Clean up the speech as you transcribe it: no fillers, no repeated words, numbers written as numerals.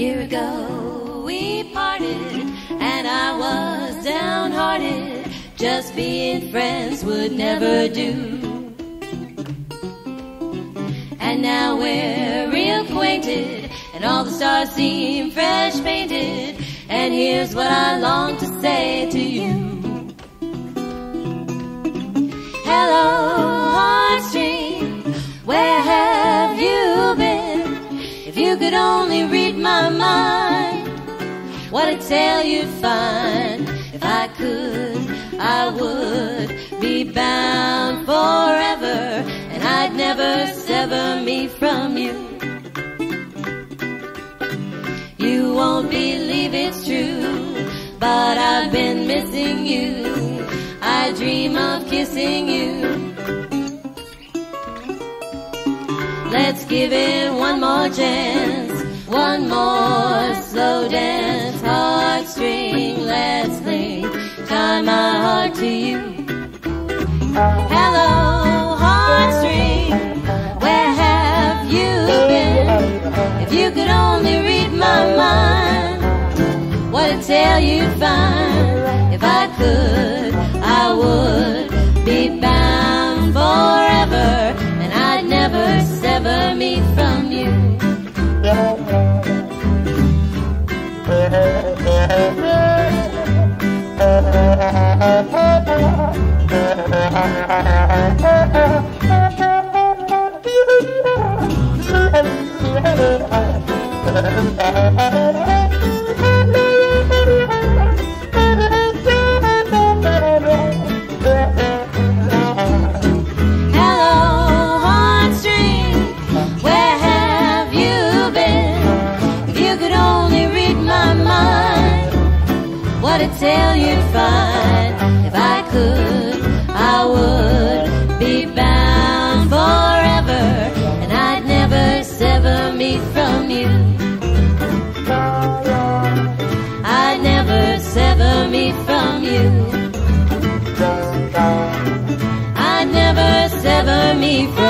year ago we parted, and I was downhearted. Just being friends would never do. And now we're reacquainted, and all the stars seem fresh painted. And here's what I long to say to you. Hello, heartstring, where have you been? If you could only read my mind, what a tale you'd find. If I could, I would be bound forever, and I'd never sever me from you. You won't believe it's true, but I've been missing you. I dream of kissing you. Let's give it one more chance, one more slow dance. Heartstring, let's cling, tie my heart to you. Hello, heartstring, where have you been? If you could only read my mind, what a tale you'd find. If I could, I would be bound forever, and I'd never sever me from you. What a tale you'd find. If I could, I would be bound forever, and I'd never sever me from you. I'd never sever me from you. I'd never sever me from you.